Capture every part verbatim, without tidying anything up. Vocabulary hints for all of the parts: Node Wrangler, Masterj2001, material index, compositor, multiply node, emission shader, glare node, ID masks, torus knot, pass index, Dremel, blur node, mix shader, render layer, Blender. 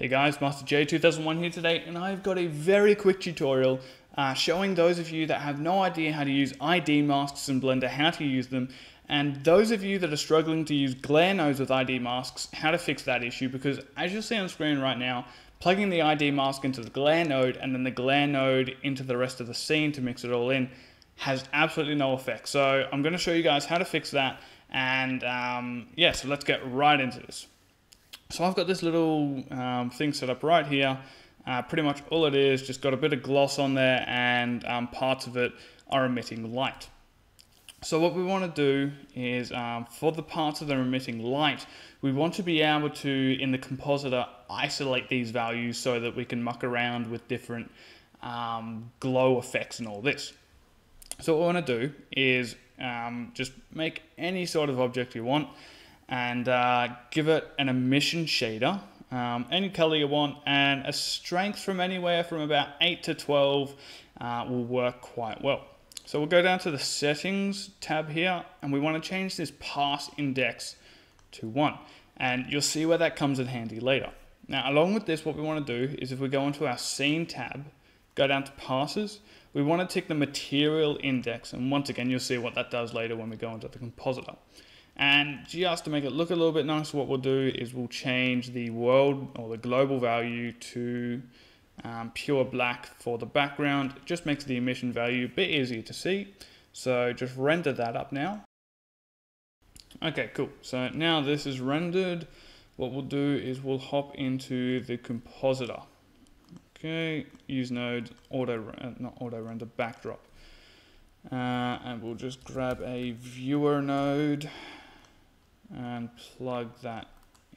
Hey guys, Master J two thousand one here today, and I've got a very quick tutorial uh, showing those of you that have no idea how to use I D masks in Blender, how to use them, and those of you that are struggling to use glare nodes with I D masks, how to fix that issue, because as you'll see on screen right now, plugging the I D mask into the glare node and then the glare node into the rest of the scene to mix it all in has absolutely no effect. So I'm going to show you guys how to fix that, and um, yeah, so let's get right into this. So I've got this little um, thing set up right here. Uh, pretty much all it is, just got a bit of gloss on there, and um, parts of it are emitting light. So what we want to do is, um, for the parts that are emitting light, we want to be able to, in the compositor, isolate these values so that we can muck around with different um, glow effects and all this. So what we want to do is um, just make any sort of object you want, and uh, give it an emission shader, um, any color you want, and a strength from anywhere from about eight to twelve uh, will work quite well. So we'll go down to the settings tab here, and we want to change this pass index to one, and you'll see where that comes in handy later. Now along with this, what we want to do is, if we go into our scene tab, go down to passes, we want to tick the material index, and once again you'll see what that does later when we go into the compositor. And just to make it look a little bit nice, what we'll do is we'll change the world or the global value to um, pure black for the background. It just makes the emission value a bit easier to see. So just render that up now. Okay, cool. So now this is rendered. What we'll do is we'll hop into the compositor. Okay, use node, auto, uh, not auto render, backdrop. Uh, and we'll just grab a viewer node and plug that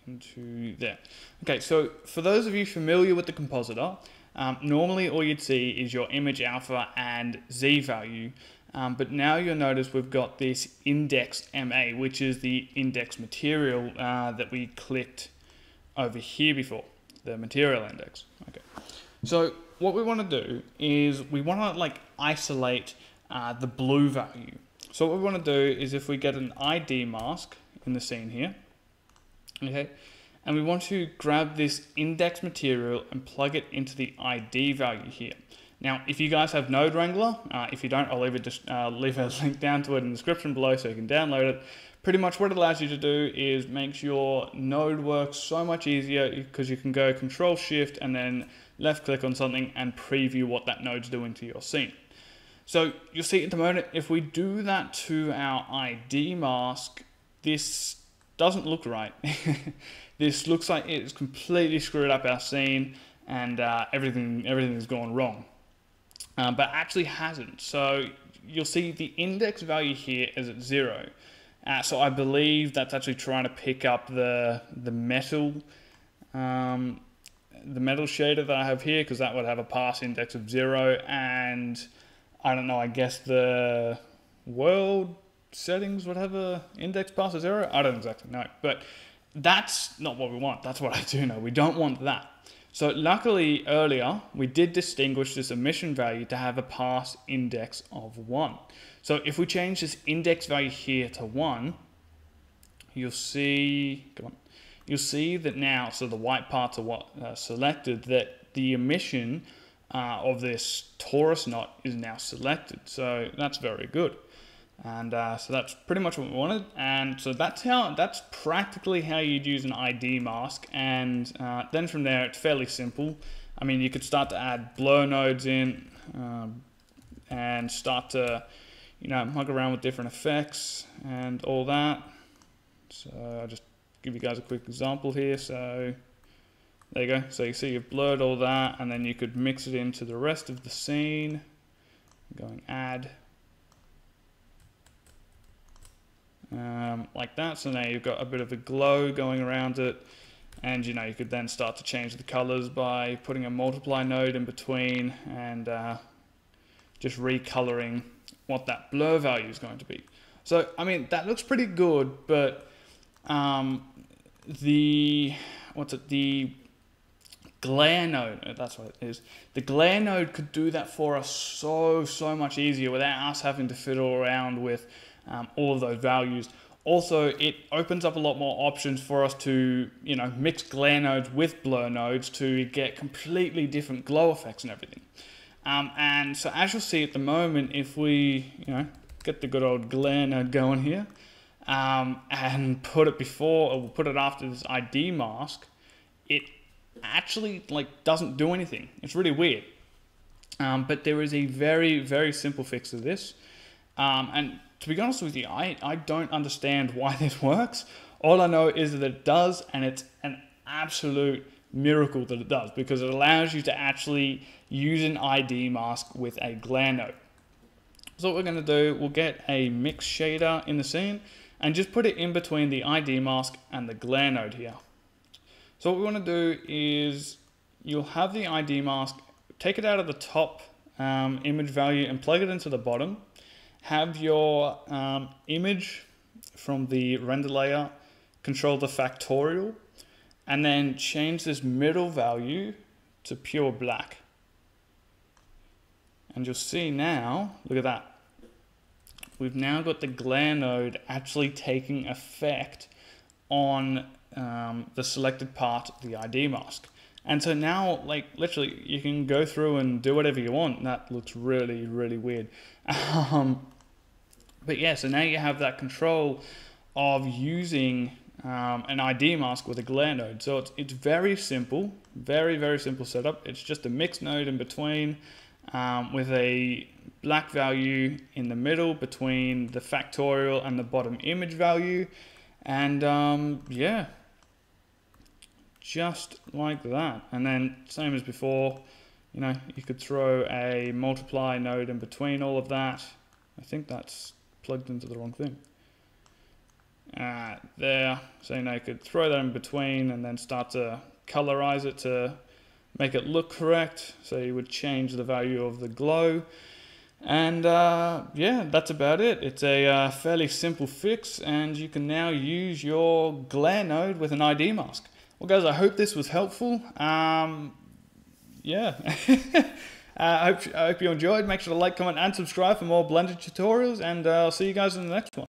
into there. Okay, so for those of you familiar with the compositor, um, normally all you'd see is your image alpha and Z value, um, but now you'll notice we've got this index M A, which is the index material uh, that we clicked over here before, the material index. Okay, so what we want to do is we want to like isolate uh, the blue value. So what we want to do is, if we get an I D mask in the scene here, okay, and we want to grab this index material and plug it into the I D value here. Now, if you guys have Node Wrangler, uh, if you don't, I'll leave, it, uh, leave a link down to it in the description below so you can download it. Pretty much what it allows you to do is makes your node work so much easier, because you can go Control Shift and then left click on something and preview what that node's doing to your scene. So you'll see at the moment, if we do that to our I D mask, this doesn't look right. This looks like it's completely screwed up our scene, and uh, everything everything's gone wrong, um, but actually hasn't. So you'll see the index value here is at zero. Uh, so I believe that's actually trying to pick up the the metal um, the metal shader that I have here, because that would have a pass index of zero, and I don't know, I guess the world settings would have a index pass of zero. I don't exactly know, but that's not what we want. That's what I do know. We don't want that. So luckily earlier we did distinguish this emission value to have a pass index of one. So if we change this index value here to one, you'll see, come on, you'll see that now, so the white parts are what uh, selected, that the emission Uh, of this torus knot is now selected. So that's very good, and uh, so that's pretty much what we wanted. And so that's how that's practically how you'd use an I D mask, and uh, then from there it's fairly simple. I mean, you could start to add blur nodes in um, and start to, you know, muck around with different effects and all that. So I'll just give you guys a quick example here. So there you go. So you see you've blurred all that, and then you could mix it into the rest of the scene. Going add. Um, like that. So now you've got a bit of a glow going around it. And you know, you could then start to change the colors by putting a multiply node in between, and uh, just recoloring what that blur value is going to be. So, I mean, that looks pretty good, but um, the, what's it, the glare node, that's what it is. The glare node could do that for us so, so much easier without us having to fiddle around with um, all of those values. Also, it opens up a lot more options for us to, you know, mix glare nodes with blur nodes to get completely different glow effects and everything. Um, and so as you'll see at the moment, if we, you know, get the good old glare node going here, um, and put it before, or we'll put it after this I D mask, it actually like doesn't do anything. It's really weird. Um, but there is a very, very simple fix to this. Um, and to be honest with you, I, I don't understand why this works. All I know is that it does, and it's an absolute miracle that it does, because it allows you to actually use an I D mask with a glare node. So what we're going to do, we'll get a mix shader in the scene and just put it in between the I D mask and the glare node here. So what we want to do is you'll have the I D mask, take it out of the top um, image value and plug it into the bottom. Have your um, image from the render layer control the factorial, and then change this middle value to pure black. And you'll see now, look at that. We've now got the glare node actually taking effect on um, the selected part of the I D mask. And so now, like, literally, you can go through and do whatever you want. That looks really, really weird. Um, but yeah, so now you have that control of using um, an I D mask with a glare node. So it's, it's very simple, very, very simple setup. It's just a mix node in between um, with a black value in the middle between the factorial and the bottom image value. And um, yeah. Just like that. And then same as before, you know, you could throw a multiply node in between all of that. I think that's plugged into the wrong thing. Uh, there, so you know, you could throw that in between and then start to colorize it to make it look correct. So you would change the value of the glow. And uh, yeah, that's about it. It's a uh, fairly simple fix, and you can now use your glare node with an I D mask. Well, guys, I hope this was helpful. Um, yeah. uh, I, hope, I hope you enjoyed. Make sure to like, comment, and subscribe for more Blender tutorials, and uh, I'll see you guys in the next one.